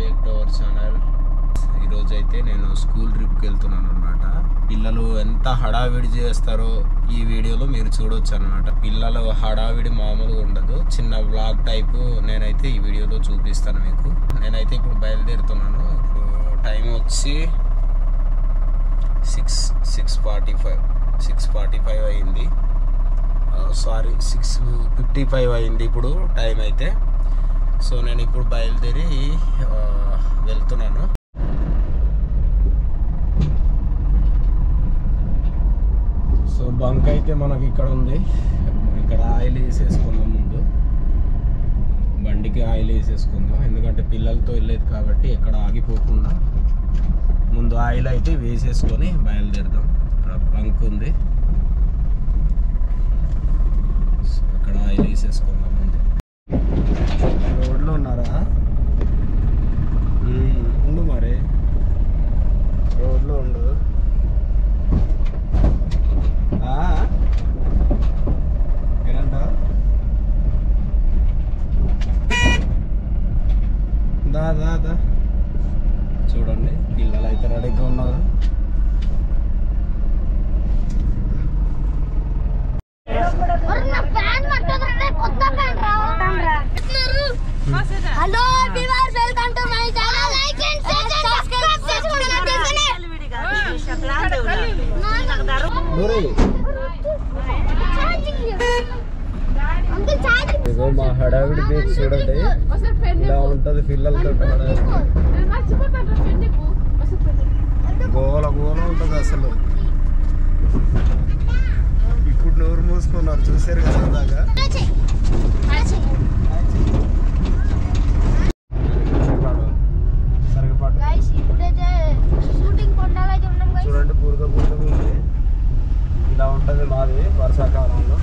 Back door channel. ఈరోజైతే నేను school ట్రిప్కి వెళ్తున్నాను అనమాట. పిల్లలు ఎంత హడావిడి చేస్తారో ఈ వీడియోలో మీరు చూడొచ్చు అనమాట. పిల్లల హడావిడి మామూలుగా ఉండదు, చిన్న బ్లాగ్ టైపు నేనైతే ఈ వీడియోలో చూపిస్తాను మీకు. నేనైతే ఇప్పుడు బయలుదేరుతున్నాను. ఇప్పుడు టైం వచ్చి 6:45 అయింది. సారీ 6:55 అయింది ఇప్పుడు టైం అయితే. సో నేను ఇప్పుడు బయలుదేరి వెళ్తున్నాను. సో బంక్ అయితే మనకి ఇక్కడ ఉంది. ఇక్కడ ఆయిల్ వేసేసుకుందాం, ముందు బండికి ఆయిల్ వేసేసుకుందాం, ఎందుకంటే పిల్లలతో వెళ్ళేది కాబట్టి ఎక్కడ ఆగిపోకుండా ముందు ఆయిల్ అయితే వేసేసుకొని బయలుదేరుదాం. ఇక్కడ బంక్ ఉంది, ఇక్కడ ఆయిల్ వేసేసుకుందాం ముందు. రోడ్లో ఉన్నారా? ఉండు మరి, రోడ్లో ఉండు. ఏంట దా దా దా చూడండి, పిల్లలు అయితే రెడీగా ఉన్నారు. Hello viewers, welcome to my channel. Like and share subscribe చేసుకోండి. ఇదో మా హడావిడి బీచ్ చూడండి, ఇలా ఉంటుంది పిల్లలతో గోల గోల ఉంటుంది అసలు. ఇప్పుడు నోరు మూసుకున్నారు, చూసారు కదా దాకా. చూడండి బురద బురద ఉంది, ఇలా ఉంటుంది మాది వర్షాకాలంలో.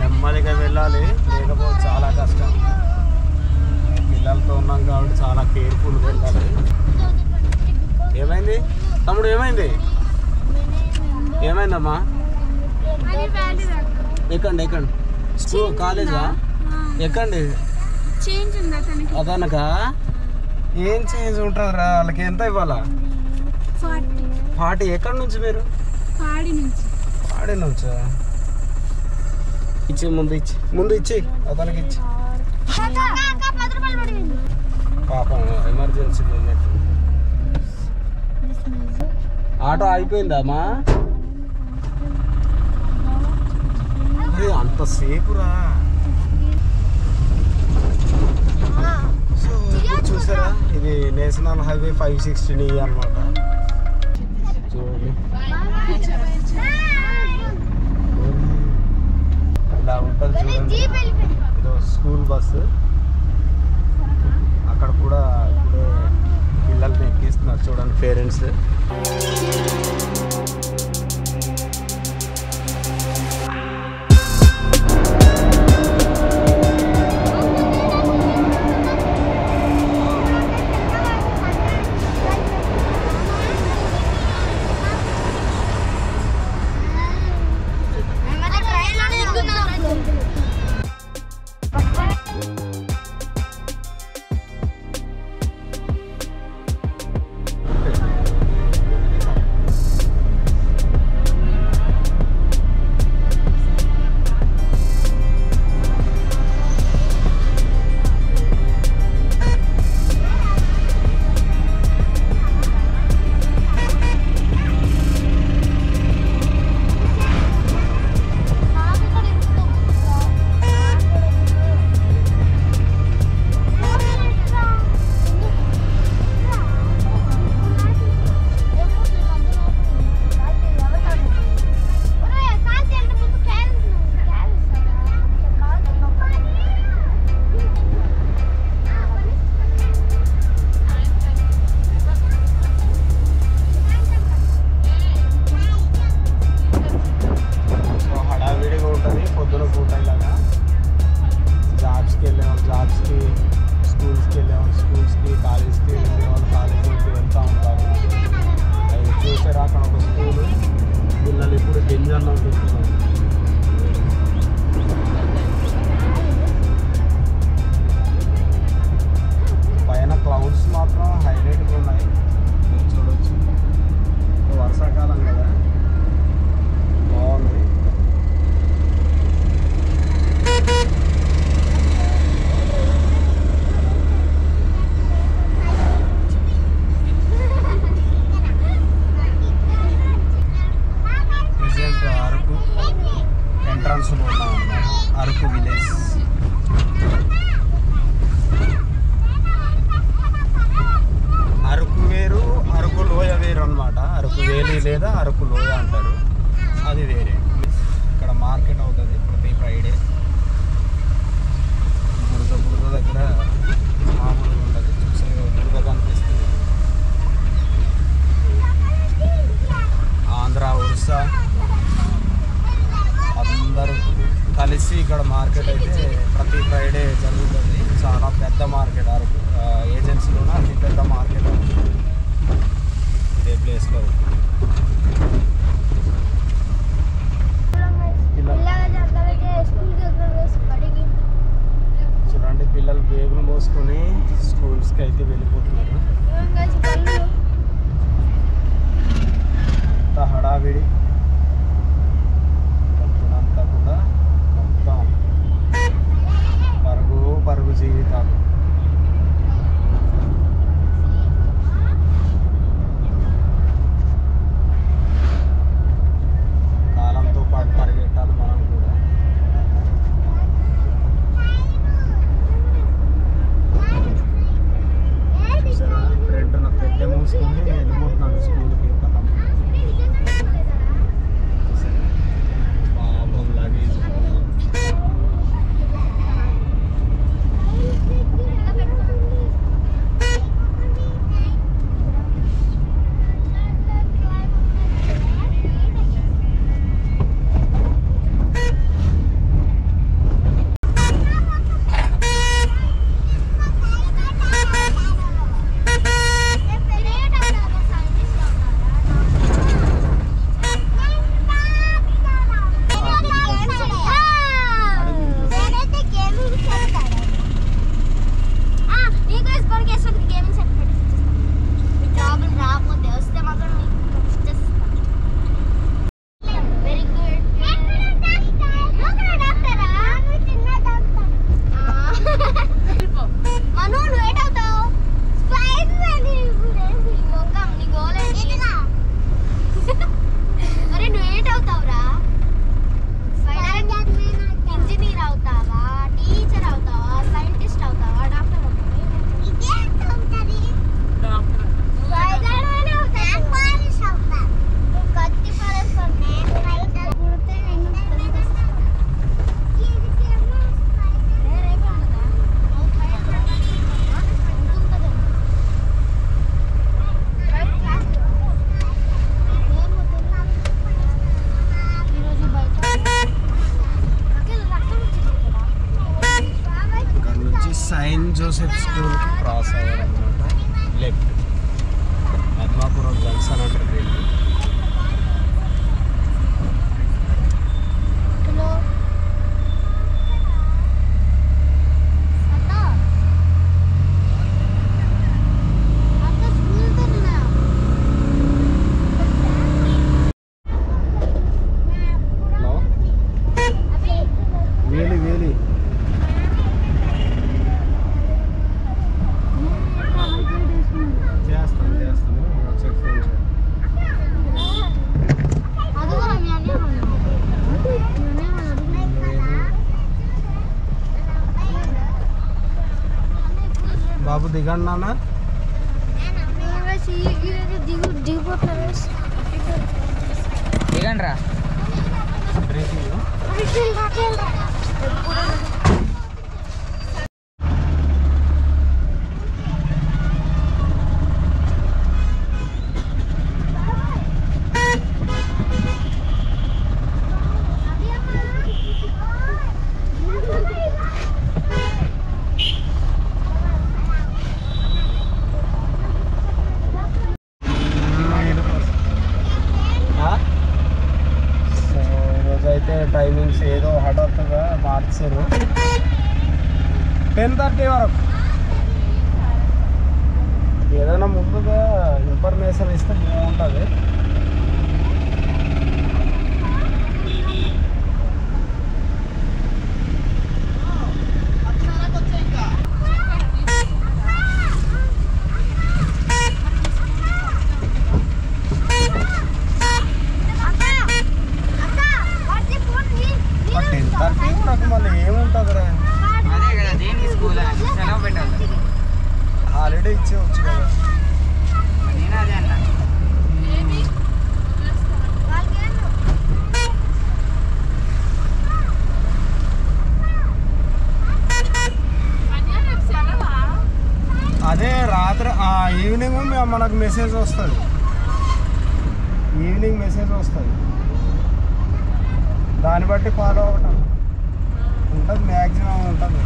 నెమ్మదిగా వెళ్ళాలి, లేకపోతే చాలా కష్టం. పిల్లలతో ఉన్నాం కాబట్టి చాలా కేర్ఫుల్గా వెళ్ళాలి. ఏమైంది తమ్ముడు? ఏమైందమ్మా? ఎక్కండి ఎక్కండి. స్కూల్ కాలేజా? ఎక్కండి. అదనక ఏం చేంజ్ ఉంటుంది రా వాళ్ళకి. ఎంత ఇవ్వాలా? 40. ఎక్కడి నుంచి మీరు? పాడి నుంచా? ఇచ్చి ముందు ఇచ్చి అతనికి ఇచ్చి. పాపం ఎమర్జెన్సీ ఉన్నట్టు. ఆటో ఆగిపోయిందమ్మా. అంతసేపు రా. సో చూసారా, ఇది నేషనల్ హైవే 516 అనమాట. చూడండి ఇలా ఉంటుంది. చూడండి ఇదో స్కూల్ బస్సు, అక్కడ కూడా ఇప్పుడే పిల్లల్ని ఎక్కిస్తున్నారు చూడండి పేరెంట్స్. మార్కెట్ అరకు ఏజెన్సీలోనే అతి పెద్ద మార్కెట్ ఇదే ప్లేస్లో చూడండి పిల్లలు బేగులు మోసుకొని స్కూల్స్కి అయితే వెళ్ళిపోతున్నారు హడావిడి అంతా కూడా మొత్తం పరుగు పరుగు జీవితాలు కాలంతో పాటు పరిగెట్టాలి మనం కూడా రెండున్న పెద్ద మూసుకుని వెళ్ళిపోతున్నాను స్కూల్కి Joseph school cross left Padmapur junction बाबू दिगंड ना ना टाइमिंग्स एदो हठात् मार्चर 10:30 वरकु एदना मुंदुगा इंफर्मेशन इस्ते बागुंटदि అదే రాత్రి ఈవినింగ్ మనకు మెసేజ్ వస్తుంది దాన్ని బట్టి ఫాలో అవటం ఉంటుంది మ్యాక్సిమం ఉంటుంది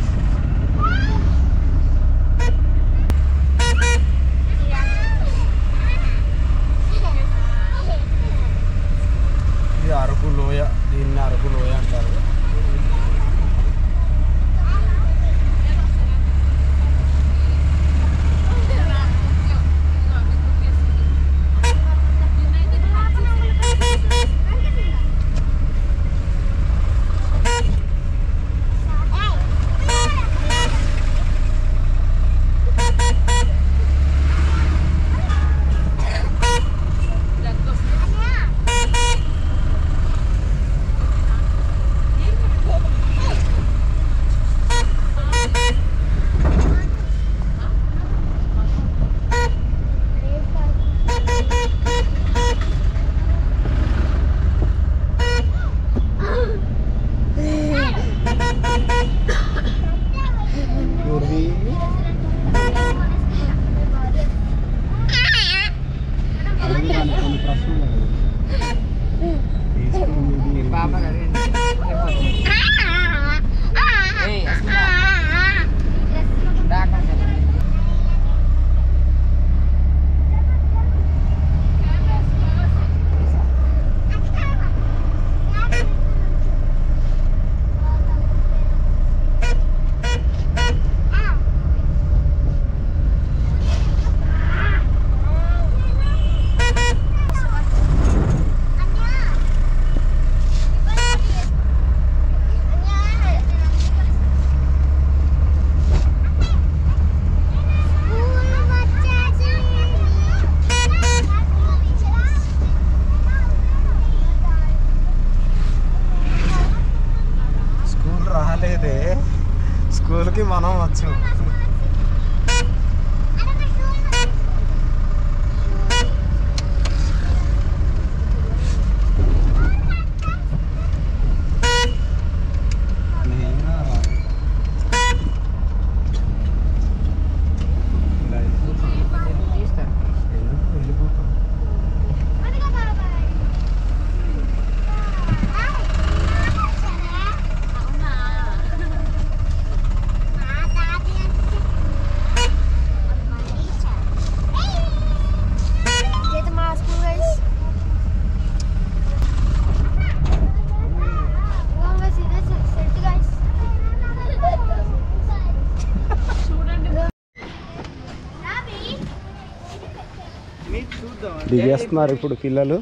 దిగేస్తున్నారు ఇప్పుడు పిల్లలు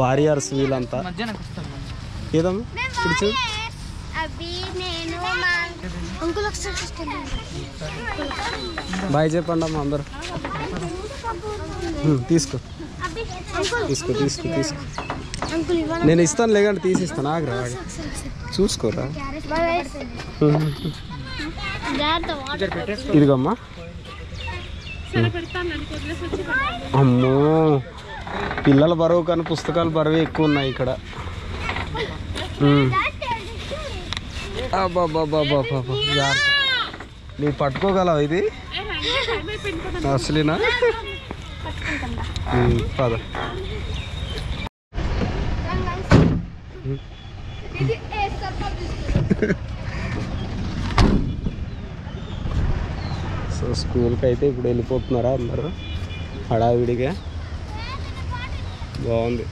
వారియర్స్ వీళ్ళంతా ఏదమ్మ చూడు అబి నేను మా అంకుల్ వస్తాడు బాయ్ చెప్పండమ్మ అందరూ తీసుకో తీసుకో తీసుకో తీసుకో నేను ఇస్తాను లేదంటే తీసిస్తాను ఆగరా చూసుకోరా ఇదిగమ్మా అమ్మో పిల్లల బరువు కానీ పుస్తకాలు బరువు ఎక్కువ ఉన్నాయి ఇక్కడ నీ పట్టుకోగలవు ఇది అసలేనా పద సో స్కూల్కి అయితే ఇప్పుడు వెళ్ళిపోతున్నారా అందరూ హడావిడిగా బాగుంది.